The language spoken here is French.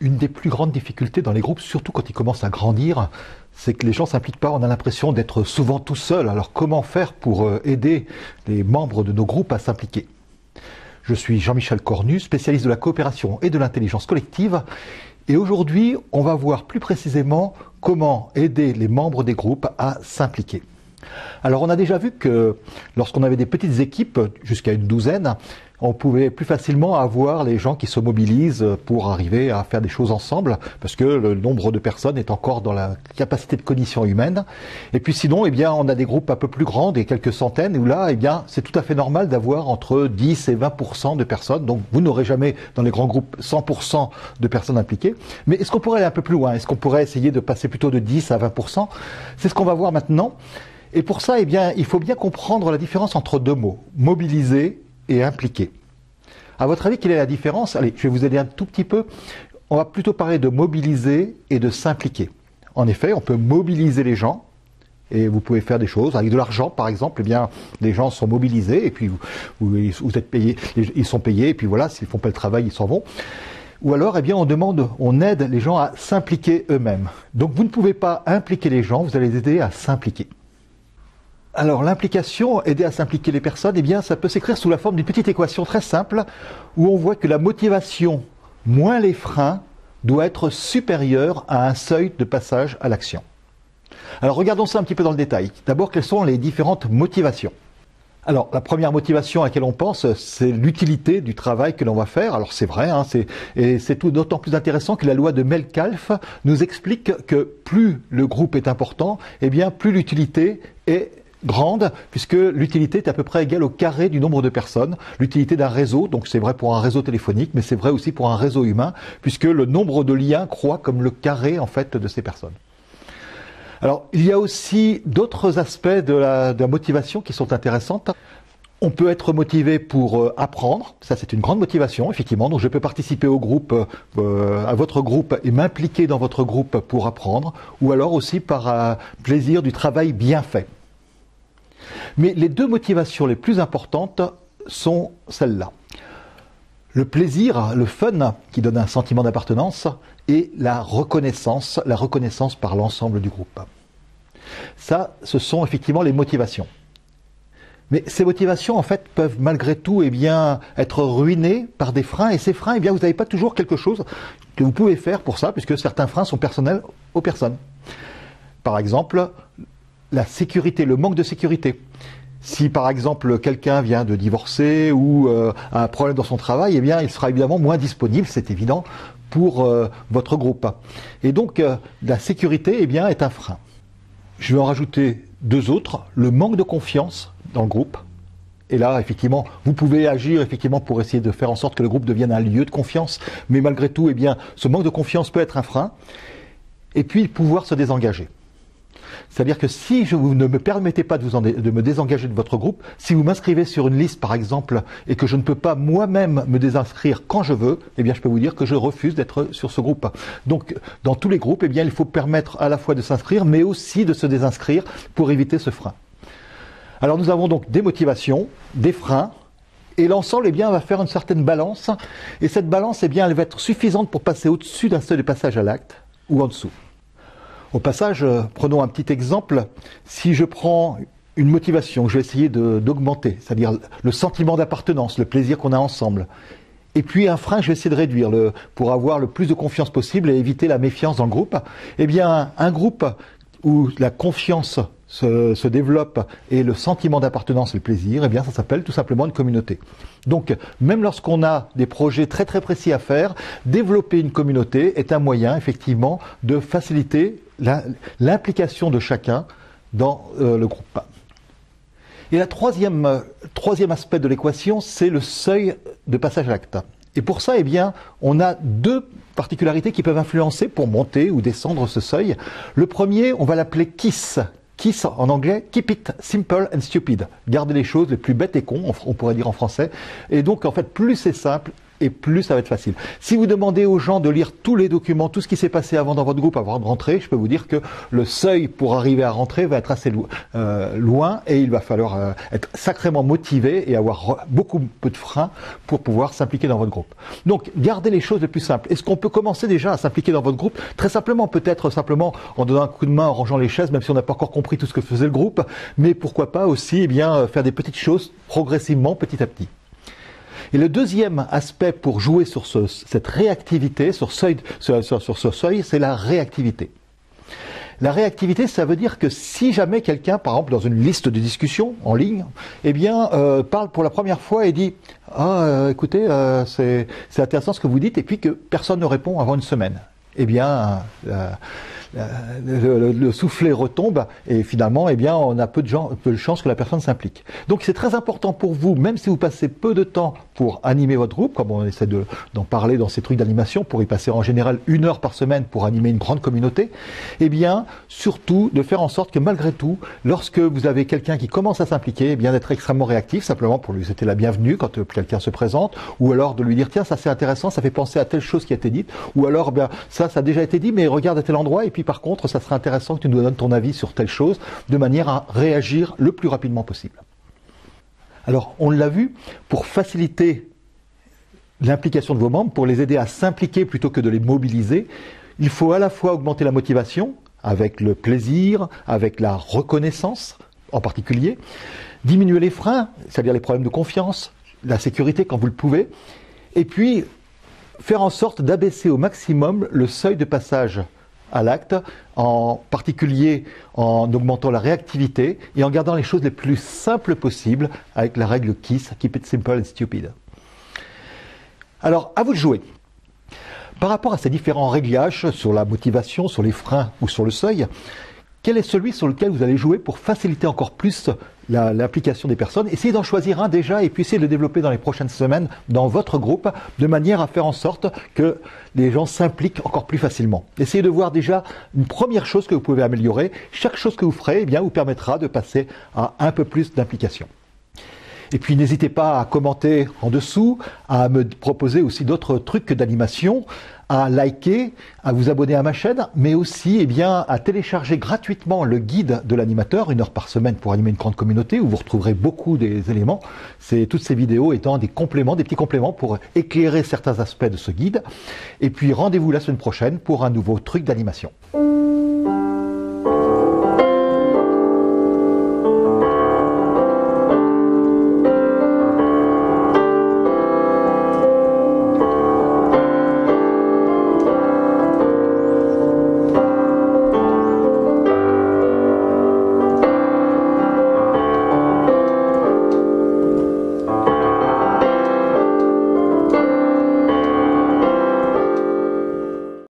une des plus grandes difficultés dans les groupes, surtout quand ils commencent à grandir, c'est que les gens ne s'impliquent pas. On a l'impression d'être souvent tout seul. Alors comment faire pour aider les membres de nos groupes à s'impliquer? Je suis Jean-Michel Cornu, spécialiste de la coopération et de l'intelligence collective. Et aujourd'hui, on va voir plus précisément comment aider les membres des groupes à s'impliquer. Alors on a déjà vu que lorsqu'on avait des petites équipes, jusqu'à une douzaine, on pouvait plus facilement avoir les gens qui se mobilisent pour arriver à faire des choses ensemble, parce que le nombre de personnes est encore dans la capacité de cognition humaine. Et puis sinon, eh bien, on a des groupes un peu plus grands, des quelques centaines, où là, eh bien, c'est tout à fait normal d'avoir entre 10 et 20% de personnes. Donc vous n'aurez jamais dans les grands groupes 100% de personnes impliquées. Mais est-ce qu'on pourrait aller un peu plus loin? Est-ce qu'on pourrait essayer de passer plutôt de 10 à 20%? C'est ce qu'on va voir maintenant. Et pour ça, eh bien, il faut bien comprendre la différence entre deux mots, mobiliser et impliquer. À votre avis, quelle est la différence? Allez, je vais vous aider un tout petit peu. On va plutôt parler de mobiliser et de s'impliquer. En effet, on peut mobiliser les gens et vous pouvez faire des choses. Avec de l'argent, par exemple, eh bien, les gens sont mobilisés et puis vous êtes payés, ils sont payés et puis voilà, s'ils ne font pas le travail, ils s'en vont. Ou alors, eh bien, on aide les gens à s'impliquer eux-mêmes. Donc, vous ne pouvez pas impliquer les gens, vous allez les aider à s'impliquer. Alors l'implication, aider à s'impliquer les personnes, eh bien, ça peut s'écrire sous la forme d'une petite équation très simple où on voit que la motivation moins les freins doit être supérieure à un seuil de passage à l'action. Alors regardons ça un petit peu dans le détail. D'abord, quelles sont les différentes motivations? Alors, la première motivation à laquelle on pense, c'est l'utilité du travail que l'on va faire. Alors, c'est vrai, hein, et c'est tout d'autant plus intéressant que la loi de Melkalf nous explique que plus le groupe est important, eh bien, plus l'utilité est grande, puisque l'utilité est à peu près égale au carré du nombre de personnes. L'utilité d'un réseau, donc c'est vrai pour un réseau téléphonique, mais c'est vrai aussi pour un réseau humain, puisque le nombre de liens croît comme le carré, en fait, de ces personnes. Alors, il y a aussi d'autres aspects de la motivation qui sont intéressantes. On peut être motivé pour apprendre, ça c'est une grande motivation, effectivement. Donc je peux participer au groupe, à votre groupe et m'impliquer dans votre groupe pour apprendre, ou alors aussi par plaisir du travail bien fait. Mais les deux motivations les plus importantes sont celles-là. Le plaisir, le fun, qui donne un sentiment d'appartenance, et la reconnaissance par l'ensemble du groupe. Ça, ce sont effectivement les motivations. Mais ces motivations, en fait, peuvent malgré tout eh bien, être ruinées par des freins, et ces freins, eh bien, vous n'avez pas toujours quelque chose que vous pouvez faire pour ça, puisque certains freins sont personnels aux personnes. Par exemple, la sécurité, le manque de sécurité. Si par exemple quelqu'un vient de divorcer ou a un problème dans son travail, eh bien il sera évidemment moins disponible, c'est évident, pour votre groupe. Et donc la sécurité eh bien, est un frein. Je vais en rajouter deux autres, le manque de confiance dans le groupe. Et là, effectivement, vous pouvez agir effectivement pour essayer de faire en sorte que le groupe devienne un lieu de confiance, mais malgré tout, eh bien, ce manque de confiance peut être un frein. Et puis pouvoir se désengager. C'est-à-dire que si vous ne me permettez pas de me désengager de votre groupe, si vous m'inscrivez sur une liste par exemple et que je ne peux pas moi-même me désinscrire quand je veux, eh bien je peux vous dire que je refuse d'être sur ce groupe. Donc dans tous les groupes, eh bien il faut permettre à la fois de s'inscrire mais aussi de se désinscrire pour éviter ce frein. Alors nous avons donc des motivations, des freins et l'ensemble eh bien va faire une certaine balance et cette balance eh bien elle va être suffisante pour passer au-dessus d'un seuil de passage à l'acte ou en dessous. Au passage, prenons un petit exemple. Si je prends une motivation que je vais essayer d'augmenter, c'est-à-dire le sentiment d'appartenance, le plaisir qu'on a ensemble, et puis un frein que je vais essayer de réduire pour avoir le plus de confiance possible et éviter la méfiance dans le groupe, eh bien, un groupe où la confiance se développe et le sentiment d'appartenance et le plaisir, eh bien, ça s'appelle tout simplement une communauté. Donc, même lorsqu'on a des projets très très précis à faire, développer une communauté est un moyen, effectivement, de faciliter l'implication de chacun dans le groupe. Et la troisième aspect de l'équation, c'est le seuil de passage à l'acte. Et pour ça, eh bien, on a deux particularités qui peuvent influencer pour monter ou descendre ce seuil. Le premier, on va l'appeler KISS. KISS en anglais, keep it simple and stupid. Gardez les choses les plus bêtes et cons, on pourrait dire en français. Et donc, en fait, plus c'est simple et plus ça va être facile. Si vous demandez aux gens de lire tous les documents, tout ce qui s'est passé avant dans votre groupe avant de rentrer, je peux vous dire que le seuil pour arriver à rentrer va être assez loin et il va falloir être sacrément motivé et avoir beaucoup peu de freins pour pouvoir s'impliquer dans votre groupe. Donc, gardez les choses les plus simples. Est-ce qu'on peut commencer déjà à s'impliquer dans votre groupe? Très simplement, peut-être simplement en donnant un coup de main, en rangeant les chaises, même si on n'a pas encore compris tout ce que faisait le groupe, mais pourquoi pas aussi eh bien, faire des petites choses progressivement, petit à petit. Et le deuxième aspect pour jouer sur cette réactivité, sur ce seuil, c'est la réactivité. La réactivité, ça veut dire que si jamais quelqu'un, par exemple dans une liste de discussion en ligne, eh bien parle pour la première fois et dit « Ah, écoutez, c'est intéressant ce que vous dites » et puis que personne ne répond avant une semaine. Eh bien, le soufflet retombe et finalement, eh bien, on a peu de chances que la personne s'implique. Donc, c'est très important pour vous, même si vous passez peu de temps pour animer votre groupe, comme on essaie d'en parler dans ces trucs d'animation, pour y passer en général 1 heure par semaine pour animer une grande communauté, eh bien, surtout de faire en sorte que malgré tout, lorsque vous avez quelqu'un qui commence à s'impliquer, eh bien, d'être extrêmement réactif, simplement pour lui souhaiter la bienvenue quand quelqu'un se présente, ou alors de lui dire, tiens, ça c'est intéressant, ça fait penser à telle chose qui a été dite, ou alors, eh bien, ça a déjà été dit, mais regarde à tel endroit, et puis par contre, ça serait intéressant que tu nous donnes ton avis sur telle chose, de manière à réagir le plus rapidement possible. Alors, on l'a vu, pour faciliter l'implication de vos membres, pour les aider à s'impliquer plutôt que de les mobiliser, il faut à la fois augmenter la motivation, avec le plaisir, avec la reconnaissance en particulier, diminuer les freins, c'est-à-dire les problèmes de confiance, la sécurité quand vous le pouvez, et puis faire en sorte d'abaisser au maximum le seuil de passage à l'acte, en particulier en augmentant la réactivité et en gardant les choses les plus simples possibles avec la règle KISS, Keep it simple and stupid. Alors, à vous de jouer. Par rapport à ces différents réglages sur la motivation, sur les freins ou sur le seuil, quel est celui sur lequel vous allez jouer pour faciliter encore plus l'application des personnes? Essayez d'en choisir un déjà et puis essayez de le développer dans les prochaines semaines dans votre groupe de manière à faire en sorte que les gens s'impliquent encore plus facilement. Essayez de voir déjà une première chose que vous pouvez améliorer. Chaque chose que vous ferez eh bien, vous permettra de passer à un peu plus d'implication. Et puis n'hésitez pas à commenter en dessous, à me proposer aussi d'autres trucs d'animation, à liker, à vous abonner à ma chaîne, mais aussi eh bien, à télécharger gratuitement le guide de l'animateur, 1 heure par semaine pour animer une grande communauté, où vous retrouverez beaucoup des éléments. Toutes ces vidéos étant des compléments, des petits compléments pour éclairer certains aspects de ce guide. Et puis rendez-vous la semaine prochaine pour un nouveau truc d'animation.